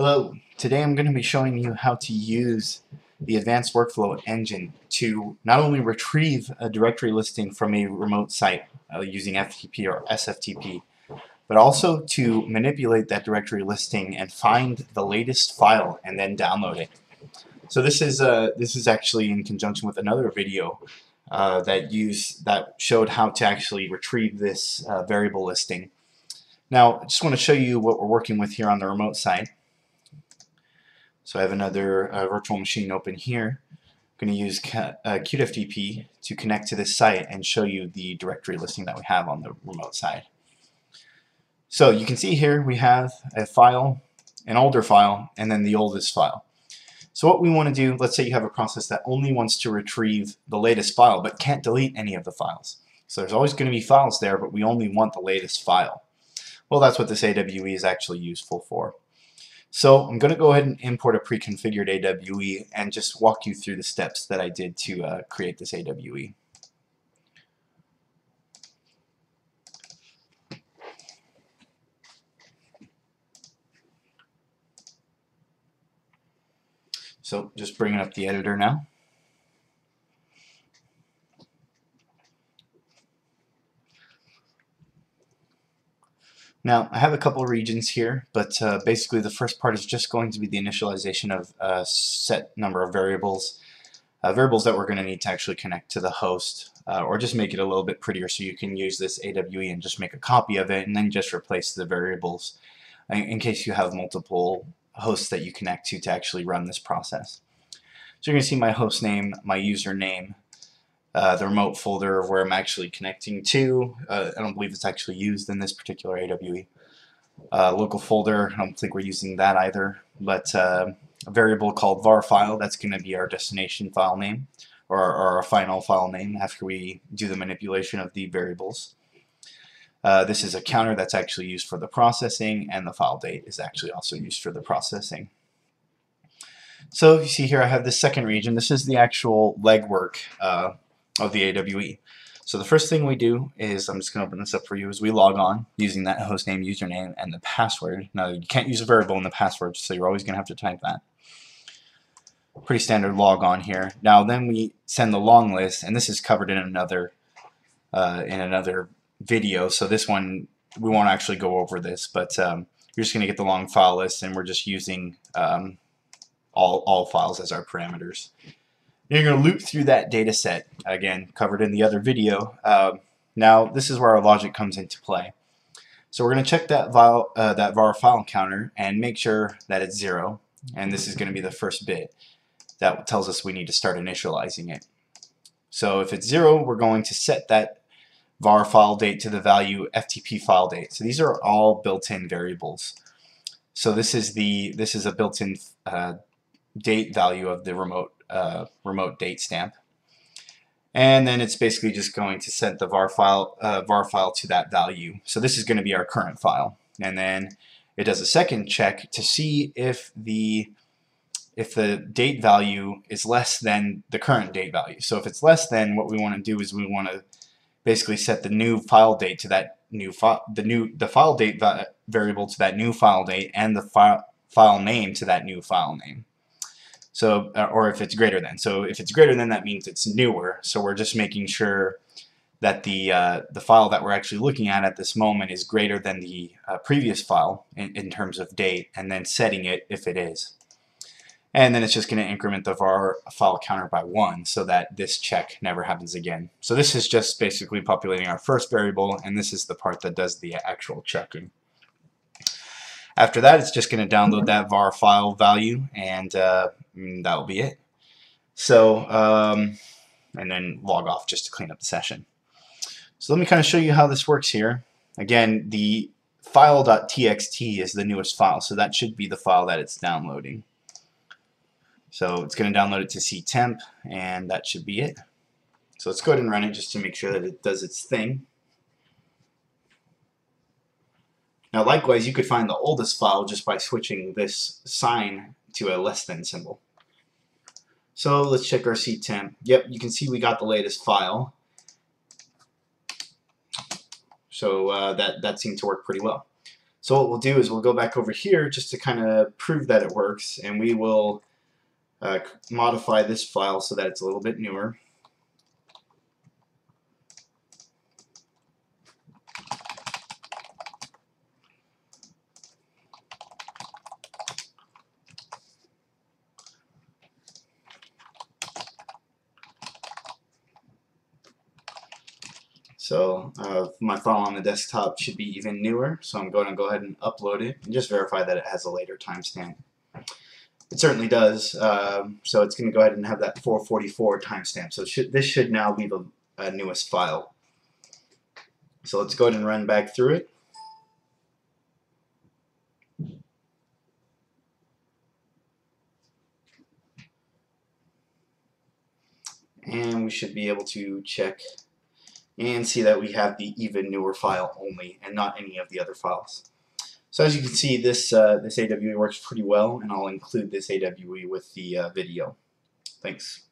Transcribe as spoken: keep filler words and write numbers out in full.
Hello, today I'm going to be showing you how to use the Advanced Workflow Engine to not only retrieve a directory listing from a remote site uh, using F T P or S F T P, but also to manipulate that directory listing and find the latest file and then download it. So this is uh, this is actually in conjunction with another video uh, that used that showed how to actually retrieve this uh, variable listing. Now, I just want to show you what we're working with here on the remote side. So I have another uh, virtual machine open here. I'm going to use uh, Q t F T P to connect to this site and show you the directory listing that we have on the remote side. So you can see here we have a file, an older file, and then the oldest file. So what we want to do, let's say you have a process that only wants to retrieve the latest file but can't delete any of the files. So there's always going to be files there, but we only want the latest file. Well, that's what this A W E is actually useful for. So I'm going to go ahead and import a pre-configured A W E and just walk you through the steps that I did to uh, create this A W E. So just bringing up the editor now. Now, I have a couple of regions here, but uh, basically the first part is just going to be the initialization of a set number of variables, uh, variables that we're going to need to actually connect to the host, uh, or just make it a little bit prettier so you can use this A W E and just make a copy of it and then just replace the variables in, in case you have multiple hosts that you connect to to actually run this process. So you're going to see my host name, my username, Uh, the remote folder where I'm actually connecting to. Uh, I don't believe it's actually used in this particular A W E. Uh, local folder, I don't think we're using that either, but uh, a variable called var file, that's going to be our destination file name, or, or our final file name after we do the manipulation of the variables. Uh, this is a counter that's actually used for the processing, and the file date is actually also used for the processing. So you see here I have this second region. This is the actual legwork uh, of the A W E. So the first thing we do is, I'm just going to open this up for you, is we log on using that hostname, username, and the password. Now you can't use a variable in the password, so you're always going to have to type that. Pretty standard log on here. Now then we send the long list, and this is covered in another uh, in another video. So this one we won't actually go over this, but um, you're just going to get the long file list, and we're just using um, all all files as our parameters. You're going to loop through that data set, again, covered in the other video. Uh, now, this is where our logic comes into play. So we're going to check that, file, uh, that var file counter and make sure that it's zero. And this is going to be the first bit that tells us we need to start initializing it. So if it's zero, we're going to set that var file date to the value F T P file date. So these are all built-in variables. So this is, the, this is a built-in uh, date value of the remote Uh, remote date stamp, and then it's basically just going to set the var file uh, var file to that value. So this is going to be our current file, and then it does a second check to see if the if the date value is less than the current date value. So if it's less than, what we want to do is we want to basically set the new file date to that new file, the new the file date va variable to that new file date, and the file file name to that new file name. So, or if it's greater than. So if it's greater than, that means it's newer. So we're just making sure that the uh, the file that we're actually looking at at this moment is greater than the uh, previous file in, in terms of date, and then setting it if it is. And then it's just going to increment the var file counter by one so that this check never happens again. So this is just basically populating our first variable, and this is the part that does the actual checking. After that, it's just going to download that var file value, and uh, that will be it. So, um, and then log off just to clean up the session. So let me kind of show you how this works here. Again, the file.txt is the newest file, so that should be the file that it's downloading. So it's going to download it to ctemp, and that should be it. So let's go ahead and run it just to make sure that it does its thing. Now, likewise, you could find the oldest file just by switching this sign to a less than symbol. So let's check our ctemp. Yep, you can see we got the latest file. So uh, that, that seemed to work pretty well. So what we'll do is we'll go back over here just to kind of prove that it works, and we will uh, modify this file so that it's a little bit newer. So uh, my file on the desktop should be even newer, so I'm going to go ahead and upload it and just verify that it has a later timestamp. It certainly does, um, so it's going to go ahead and have that four forty-four timestamp. So it should, this should now be the uh, newest file. So let's go ahead and run back through it. And we should be able to check and see that we have the even newer file only and not any of the other files. So as you can see, this, uh, this A W E works pretty well, and I'll include this A W E with the uh, video. Thanks.